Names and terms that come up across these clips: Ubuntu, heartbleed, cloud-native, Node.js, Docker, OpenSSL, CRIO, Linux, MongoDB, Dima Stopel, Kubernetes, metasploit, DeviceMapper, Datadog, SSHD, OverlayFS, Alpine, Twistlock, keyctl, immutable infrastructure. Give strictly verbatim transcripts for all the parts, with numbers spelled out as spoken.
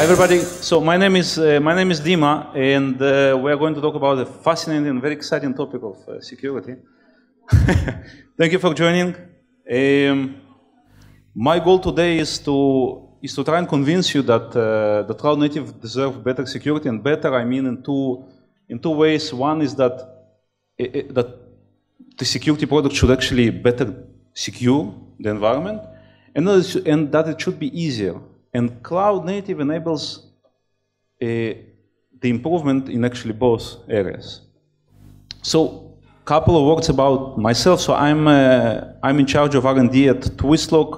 Hi everybody. So my name is uh, my name is Dima, and uh, we are going to talk about a fascinating and very exciting topic of uh, security. Thank you for joining. Um, my goal today is to is to try and convince you that uh, the cloud native deserve better security, and better I mean in two in two ways. One is that it, it, that the security product should actually better secure the environment, and that it should, and that it should be easier. And cloud native enables uh, the improvement in actually both areas. So, a couple of words about myself. So I'm uh, I'm in charge of R and D at Twistlock.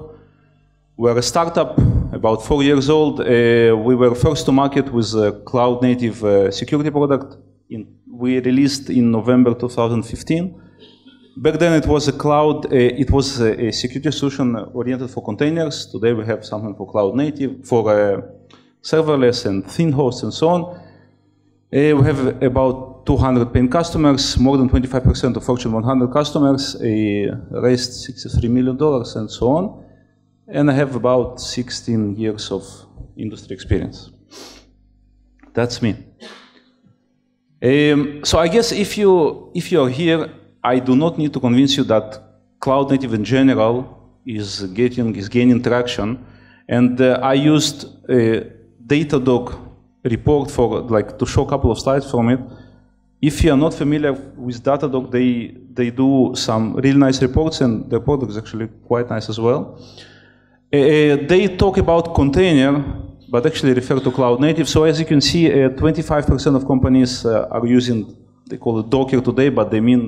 We're a startup, about four years old. Uh, we were first to market with a cloud native uh, security product. In, we released in November two thousand fifteen. Back then it was a cloud, uh, it was a, a security solution oriented for containers. Today we have something for cloud native, for uh, serverless and thin hosts and so on. Uh, we have about two hundred paying customers, more than twenty-five percent of Fortune one hundred customers, uh, raised sixty-three million dollars and so on. And I have about sixteen years of industry experience. That's me. Um, so I guess if you, if you're here, I do not need to convince you that cloud native in general is getting is gaining traction, and uh, I used a Datadog report for like to show a couple of slides from it. If you are not familiar with Datadog, they they do some really nice reports, and their product is actually quite nice as well. Uh, they talk about container, but actually refer to cloud native. So as you can see, twenty-five percent uh, of companies uh, are using, they call it Docker today, but they mean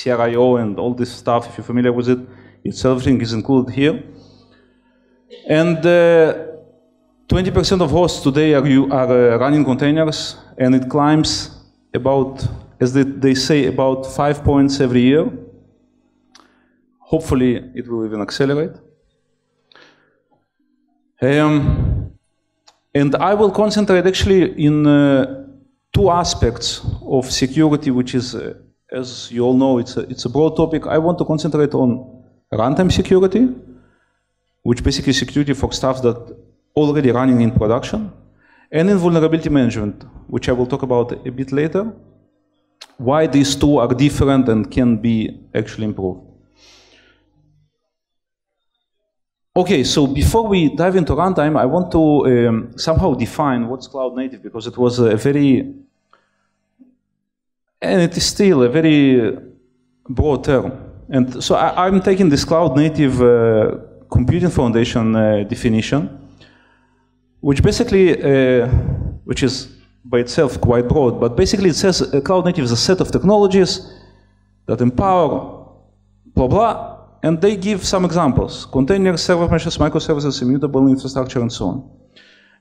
C R I O and all this stuff. If you're familiar with it, it's everything is included here. And twenty percent uh, of hosts today are, you, are uh, running containers, and it climbs about, as they, they say, about five points every year. Hopefully, it will even accelerate. Um, and I will concentrate actually in uh, two aspects of security, which is uh, as you all know, it's a, it's a broad topic. I want to concentrate on runtime security, which basically is security for stuff that already running in production, and in vulnerability management, which I will talk about a bit later, why these two are different and can be actually improved. Okay, so before we dive into runtime, I want to um, somehow define what's cloud native, because it was a very And it is still a very broad term. And so I, I'm taking this cloud native uh, computing foundation uh, definition, which basically, uh, which is by itself quite broad, but basically it says uh, cloud native is a set of technologies that empower blah, blah, and they give some examples: containers, server meshes, microservices, immutable infrastructure, and so on.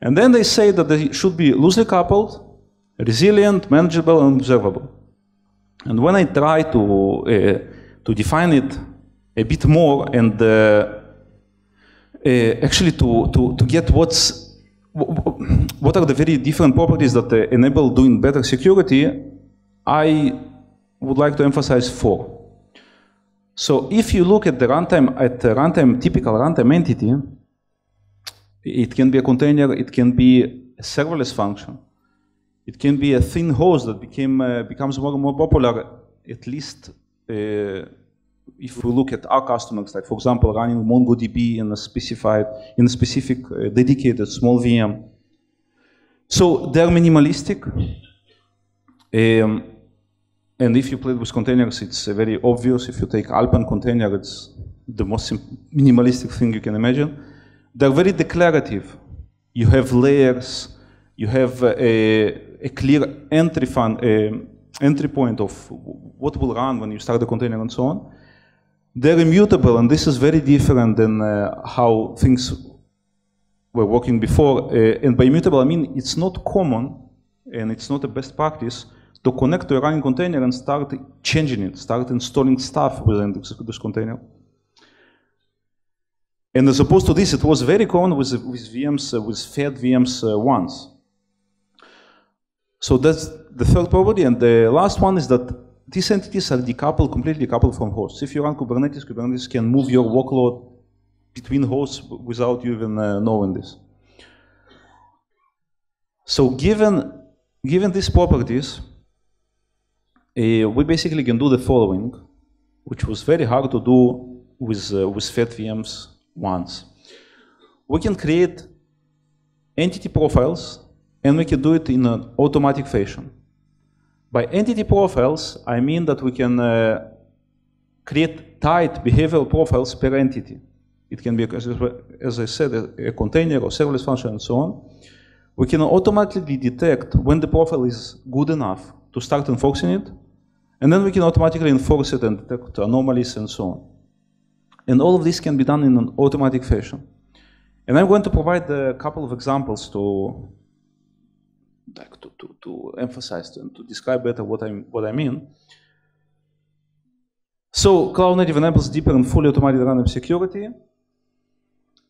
And then they say that they should be loosely coupled, resilient, manageable, and observable. And when I try to uh, to define it a bit more, and uh, uh, actually to, to to get what's what are the very different properties that uh, enable doing better security, I would like to emphasize four. So if you look at the runtime, at the runtime typical runtime entity, it can be a container, it can be a serverless function. It can be a thin host that became, uh, becomes more and more popular, at least uh, if we look at our customers, like for example running MongoDB in a specified, in a specific uh, dedicated small V M. So they're minimalistic, um, and if you play with containers, it's uh, very obvious. If you take Alpine container, it's the most minimalistic thing you can imagine. They're very declarative. You have layers. You have a, a clear entry, fun, a entry point of what will run when you start the container and so on. They're immutable, and this is very different than uh, how things were working before. Uh, and by immutable, I mean it's not common, and it's not a best practice to connect to a running container and start changing it, start installing stuff within this, this container. And as opposed to this, it was very common with, with V Ms, uh, with fed V Ms uh, once. So that's the third property, and the last one is that these entities are decoupled, completely decoupled from hosts. If you run Kubernetes, Kubernetes can move your workload between hosts without you even uh, knowing this. So given, given these properties, uh, we basically can do the following, which was very hard to do with, uh, with fat V Ms once. We can create entity profiles, and we can do it in an automatic fashion. By entity profiles, I mean that we can uh, create tight behavioral profiles per entity. It can be, as I said, a container or serverless function and so on. We can automatically detect when the profile is good enough to start enforcing it, and then we can automatically enforce it and detect anomalies and so on. And all of this can be done in an automatic fashion. And I'm going to provide a couple of examples to, like, to, to, to emphasize and to describe better what I, what I mean. So cloud native enables deeper and fully automated runtime security.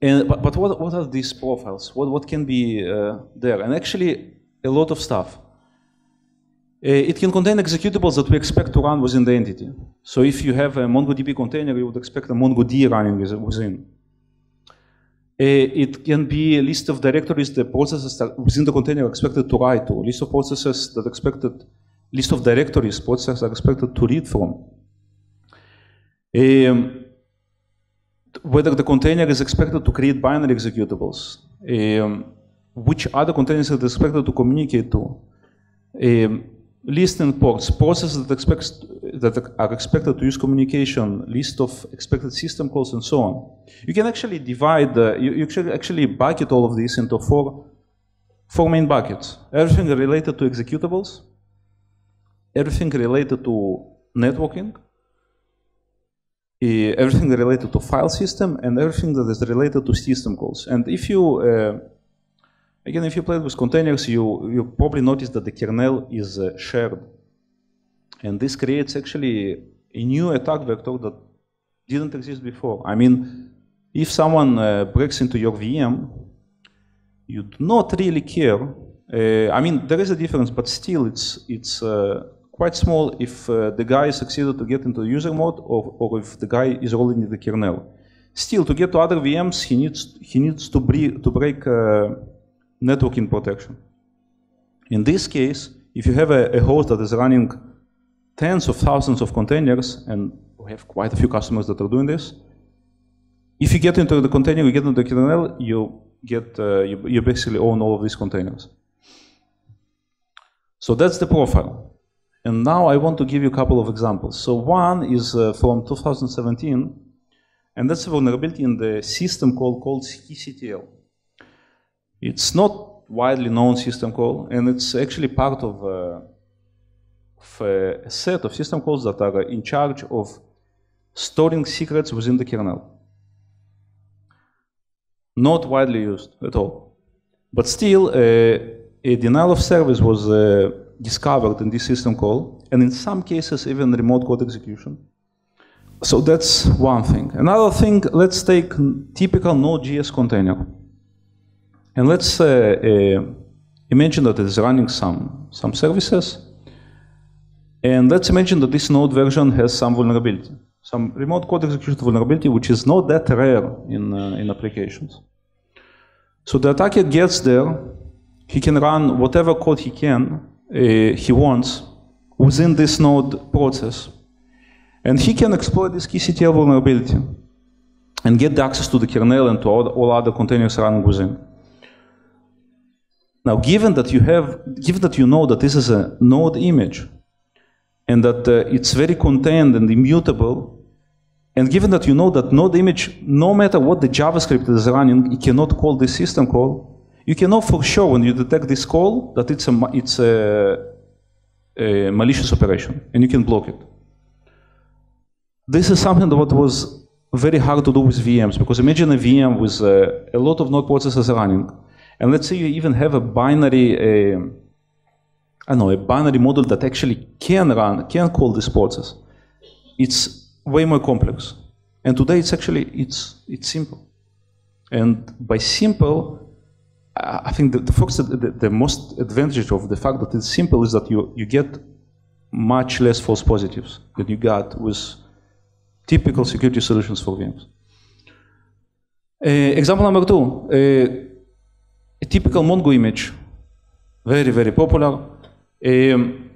And, but but what, what are these profiles? What, what can be uh, there? And actually, a lot of stuff. Uh, it can contain executables that we expect to run within the entity. So if you have a MongoDB container, you would expect a MongoD running within. Uh, it can be a list of directories, the processes that within the container are expected to write to, a list of processes that expected, list of directories processes are expected to read from. Um, whether the container is expected to create binary executables, um, which other containers it is expected to communicate to, um, list and ports, processes that, expects, that are expected to use communication, list of expected system calls, and so on. You can actually divide, uh, you, you can actually bucket all of this into four, four main buckets. Everything related to executables, everything related to networking, everything related to file system, and everything that is related to system calls. And if you, uh, again, if you play with containers, you, you probably notice that the kernel is uh, shared. And this creates actually a new attack vector that didn't exist before. I mean, if someone uh, breaks into your V M, you do not really care. Uh, I mean, there is a difference, but still it's, it's uh, quite small if uh, the guy succeeded to get into user mode, or, or if the guy is already in the kernel. Still, to get to other V Ms, he needs, he needs to, bre to break uh, networking protection. In this case, if you have a, a host that is running tens of thousands of containers, and we have quite a few customers that are doing this, if you get into the container, you get into the kernel, you, get, uh, you, you basically own all of these containers. So that's the profile. And now I want to give you a couple of examples. So one is uh, from two thousand seventeen, and that's a vulnerability in the system call called keyctl. It's not widely known system call, and it's actually part of, uh, of a set of system calls that are in charge of storing secrets within the kernel. Not widely used at all. But still, uh, a denial of service was uh, discovered in this system call, and in some cases even remote code execution. So that's one thing. Another thing, let's take typical Node.js container. And let's uh, uh, imagine that it's running some, some services. And let's imagine that this Node version has some vulnerability, some remote code execution vulnerability, which is not that rare in, uh, in applications. So the attacker gets there, he can run whatever code he can, Uh, he wants within this node process, and he can exploit this keyctl vulnerability and get the access to the kernel and to all, all other containers running within. Now, given that you have, given that you know that this is a node image and that uh, it's very contained and immutable, and given that you know that node image, no matter what the JavaScript is running, it cannot call this system call. You can know for sure when you detect this call that it's a, it's a, a malicious operation, and you can block it. This is something that was very hard to do with V Ms, because imagine a V M with a, a lot of node processes running, and let's say you even have a binary, a, I don't know, a binary model that actually can run, can call this process. It's way more complex, and today it's actually it's it's simple, and by simple, I think that the, folks, the, the most advantage of the fact that it's simple is that you, you get much less false positives than you got with typical security solutions for V Ms. Uh, example number two, uh, a typical Mongo image very, very popular. Um,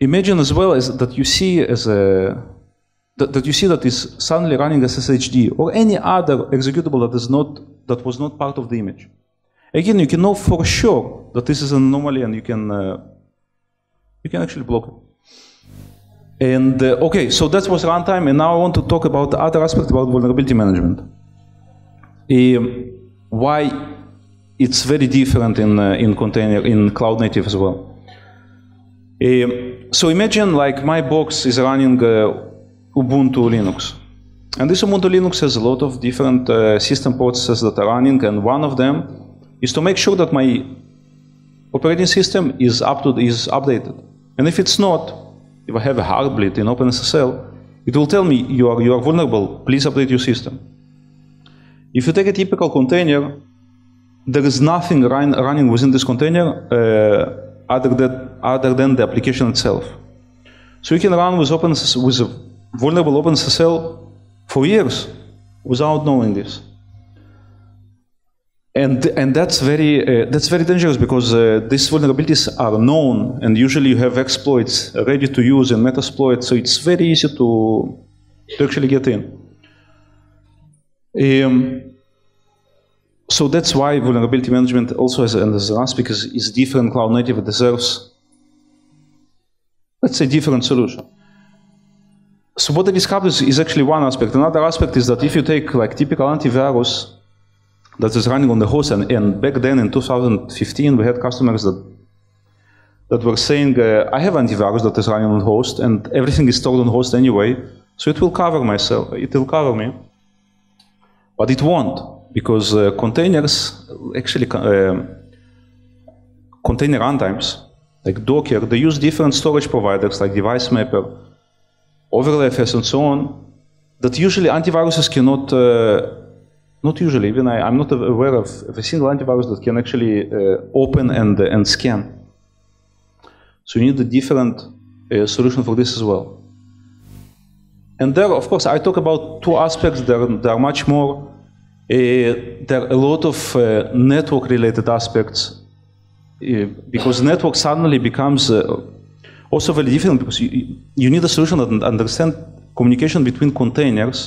imagine as well as that you see as a that, that you see that is suddenly running S S H D or any other executable that is not that was not part of the image. Again, you can know for sure that this is an anomaly, and you can uh, you can actually block it. And uh, okay, so that was runtime, and now I want to talk about the other aspect about vulnerability management. Um, why it's very different in uh, in container in cloud native as well. Um, so imagine like my box is running uh, Ubuntu Linux, and this Ubuntu Linux has a lot of different uh, system processes that are running, and one of them is to make sure that my operating system is up to is updated. And if it's not, if I have a heartbleed in OpenSSL, it will tell me you are you are vulnerable. Please update your system. If you take a typical container, there is nothing run, running within this container uh, other than other than the application itself. So you can run with OpenSSL, with a vulnerable OpenSSL for years without knowing this. And and that's very uh, that's very dangerous, because uh, these vulnerabilities are known, and usually you have exploits ready to use in metasploit, so it's very easy to to actually get in. Um, so that's why vulnerability management also has an aspect, because it's different cloud native. It deserves, let's say, different solution. So what I discovered is, is actually one aspect. Another aspect is that if you take like typical antivirus that is running on the host, and, and back then in two thousand fifteen we had customers that that were saying, uh, I have antivirus that is running on host, and everything is stored on host anyway, so it will cover myself, it will cover me. But it won't, because uh, containers actually uh, container runtimes like Docker, they use different storage providers like DeviceMapper, OverlayFS, and so on. That usually antiviruses cannot. Uh, Not usually. Even I, I'm not aware of, of a single antivirus that can actually uh, open and uh, and scan. So you need a different uh, solution for this as well. And there, of course, I talk about two aspects. There, there are much more. Uh, there are a lot of uh, network-related aspects, uh, because network suddenly becomes uh, also very different, because you, you need a solution that understands communication between containers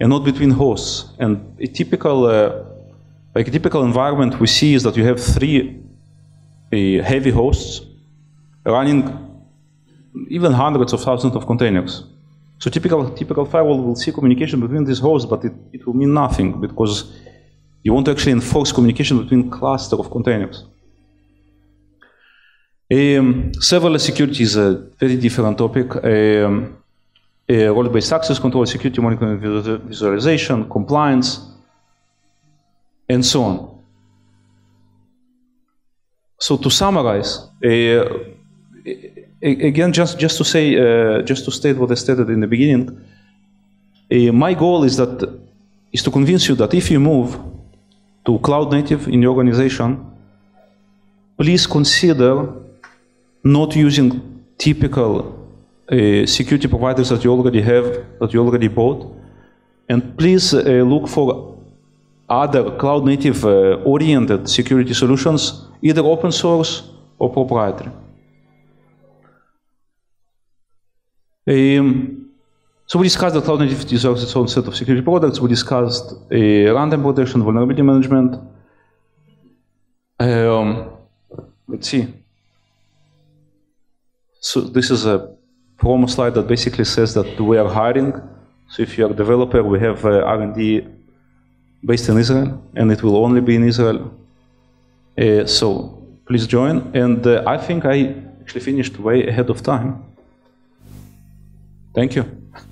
and not between hosts. And a typical, uh, like a typical environment we see is that you have three uh, heavy hosts running even hundreds of thousands of containers. So typical, typical firewall will see communication between these hosts, but it, it will mean nothing, because you want to actually enforce communication between cluster of containers. Um, serverless security is a very different topic. Um, Uh, role-based access control, security monitoring, visualization, compliance, and so on. So to summarize, uh, again, just just to say, uh, just to state what I stated in the beginning, uh, my goal is that is to convince you that if you move to cloud native in your organization, please consider not using typical Uh, security providers that you already have, that you already bought, and please uh, look for other cloud-native uh, oriented security solutions, either open source or proprietary. Um, so we discussed that cloud native deserves its own set of security products. We discussed uh, runtime protection, vulnerability management. Um, let's see. So this is a promo slide that basically says that we are hiring. So if you are a developer, we have uh, R and D based in Israel, and it will only be in Israel. Uh, so please join. And uh, I think I actually finished way ahead of time. Thank you.